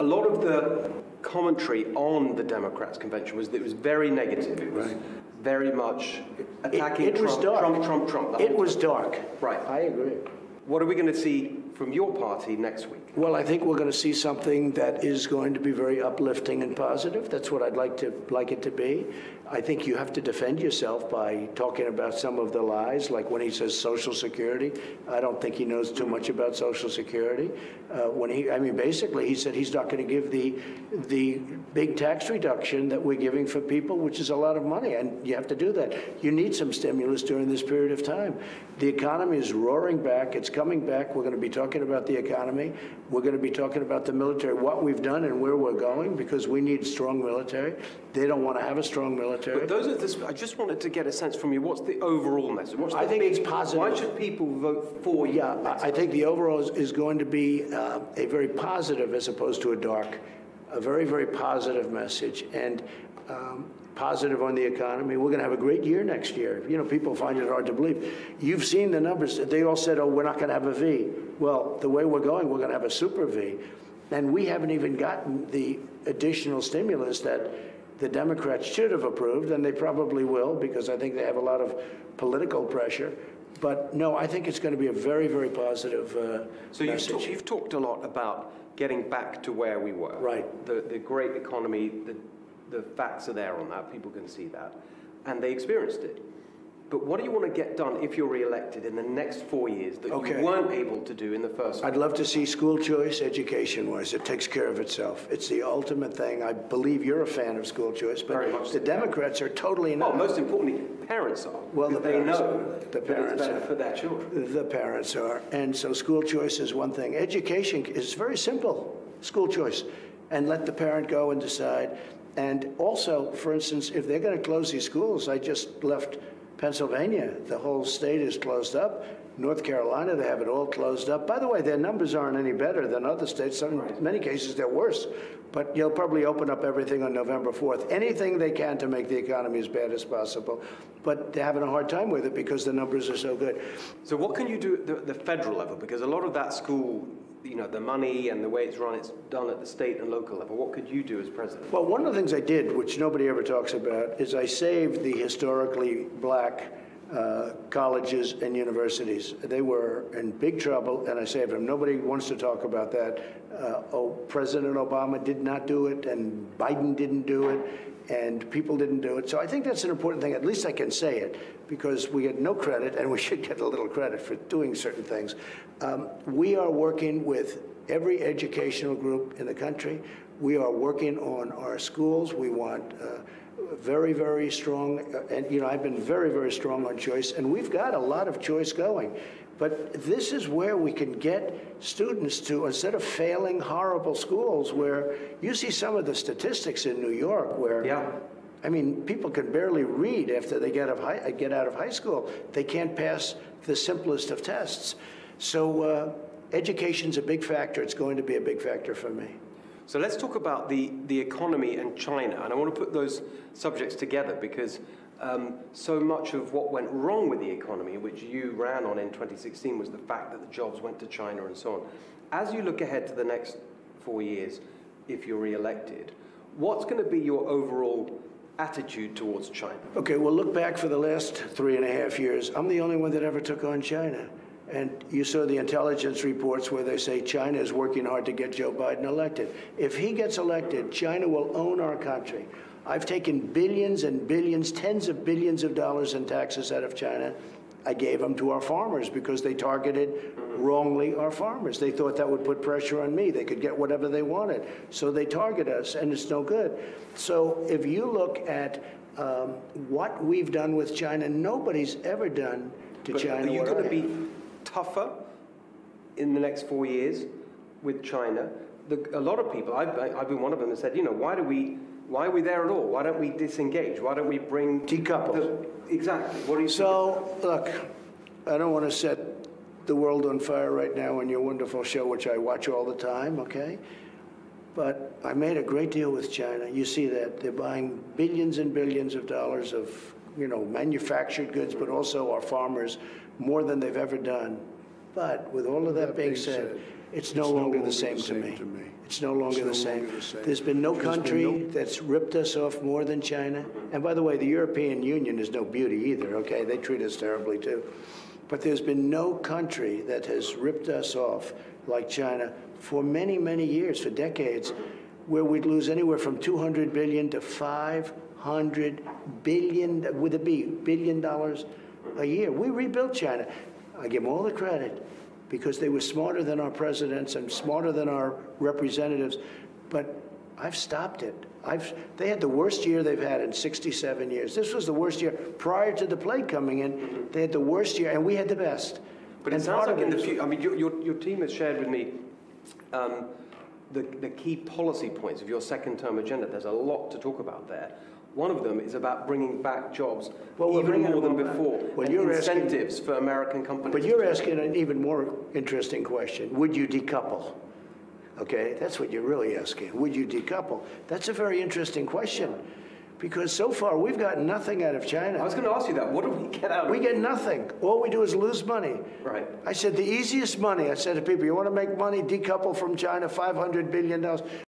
A lot of the commentary on the Democrats' convention was that it was very negative. It was very much attacking Trump. It was dark. Right. I agree. What are we going to see from your party next week? Well, I think we're going to see something that is going to be very uplifting and positive. That's what I'd like it to be. I think you have to defend yourself by talking about some of the lies, like when he says Social Security. I don't think he knows too much about Social Security. Basically, he said he's not going to give the big tax reduction that we're giving for people, which is a lot of money, and you have to do that. You need some stimulus during this period of time. The economy is roaring back. It's coming back. We're going to be talking about the economy. We're going to be talking about the military, what we've done and where we're going, because we need strong military. They don't want to have a strong military. But those are I just wanted to get a sense from you. What's the overall message? I think it's positive. Why should people vote for you? Yeah, I think the overall is going to be a very positive as opposed to a dark, a very, very positive message. And positive on the economy. We're going to have a great year next year. You know, people find it hard to believe. You've seen the numbers. They all said, oh, we're not going to have a V. Well, the way we're going, we're going to have a super V. And we haven't even gotten the additional stimulus that the Democrats should have approved, and they probably will, because I think they have a lot of political pressure. But no, I think it's going to be a very, very positive message. So you've talked a lot about getting back to where we were. Right. The great economy, the facts are there on that. People can see that. And they experienced it. But what do you want to get done if you're re-elected in the next 4 years that you weren't able to do in the first one? I'd love to see school choice education-wise. It takes care of itself. It's the ultimate thing. I believe you're a fan of school choice, but the Democrats are totally not. Well, most importantly, parents are. Well, the parents know the parents are better for their children. The parents are. And so school choice is one thing. Education is very simple. School choice. And let the parent go and decide. And also, for instance, if they're going to close these schools, I just left Pennsylvania, the whole state is closed up. North Carolina, they have it all closed up. By the way, their numbers aren't any better than other states. In many cases, they're worse. But you'll probably open up everything on November 4th. Anything they can to make the economy as bad as possible. But they're having a hard time with it because the numbers are so good. So what can you do at the federal level? Because a lot of that school, you know, the money and the way it's run, it's done at the state and local level. What could you do as president? Well, one of the things I did, which nobody ever talks about, is I saved the historically black colleges and universities. They were in big trouble, and I saved them. Nobody wants to talk about that. President Obama did not do it, and Biden didn't do it, and people didn't do it. So I think that's an important thing. At least I can say it, because we get no credit, and we should get a little credit for doing certain things. We are working with every educational group in the country. We are working on our schools. We want very, very strong, and you know, I've been very, very strong on choice, and we've got a lot of choice going. But this is where we can get students to, instead of failing horrible schools, where you see some of the statistics in New York where, I mean, people can barely read after they get out of high school. They can't pass the simplest of tests. So education's a big factor. It's going to be a big factor for me. So let's talk about the economy and China. And I want to put those subjects together because so much of what went wrong with the economy, which you ran on in 2016, was the fact that the jobs went to China and so on. As you look ahead to the next 4 years, if you're re-elected, what's going to be your overall attitude towards China? Okay, well, look back for the last 3.5 years. I'm the only one that ever took on China. And you saw the intelligence reports where they say China is working hard to get Joe Biden elected. If he gets elected, China will own our country. I've taken billions and billions, tens of billions of dollars in taxes out of China. I gave them to our farmers because they targeted wrongly our farmers. They thought that would put pressure on me. They could get whatever they wanted. So they target us, and it's no good. So if you look at what we've done with China, nobody's ever done to China. You're going to be tougher in the next 4 years with China. A lot of people, I've been one of them, that said, you know, why are we there at all? Why don't we disengage? Why don't we bring decouples? Exactly. What do you think? Look, I don't want to set the world on fire right now on your wonderful show, which I watch all the time, okay? But I made a great deal with China. You see that. They're buying billions and billions of dollars of, you know, manufactured goods, but also our farmers, more than they've ever done. But with all of that being said, it's no longer the same to me. It's no longer the same. There's been no country that's ripped us off more than China. And by the way, the European Union is no beauty either, okay? They treat us terribly too. But there's been no country that has ripped us off like China for many, many years, for decades, where we'd lose anywhere from $200 billion to $500 billion, with a B, $1 billion a year. We rebuilt China. I give them all the credit because they were smarter than our presidents and smarter than our representatives, but I've stopped it. They had the worst year they've had in 67 years. This was the worst year prior to the plague coming in. They had the worst year, and we had the best. But it sounds like in the future, I mean, your team has shared with me the key policy points of your second term agenda. There's a lot to talk about there. One of them is about bringing back jobs, well, even more than before, well, and incentives for American companies. But you're asking an even more interesting question. Would you decouple? Okay, that's what you're really asking. Would you decouple? That's a very interesting question, because so far we've gotten nothing out of China. I was going to ask you that. What do we get out of it? We get nothing. All we do is lose money. Right. I said the easiest money, I said to people, you want to make money, decouple from China, $500 billion.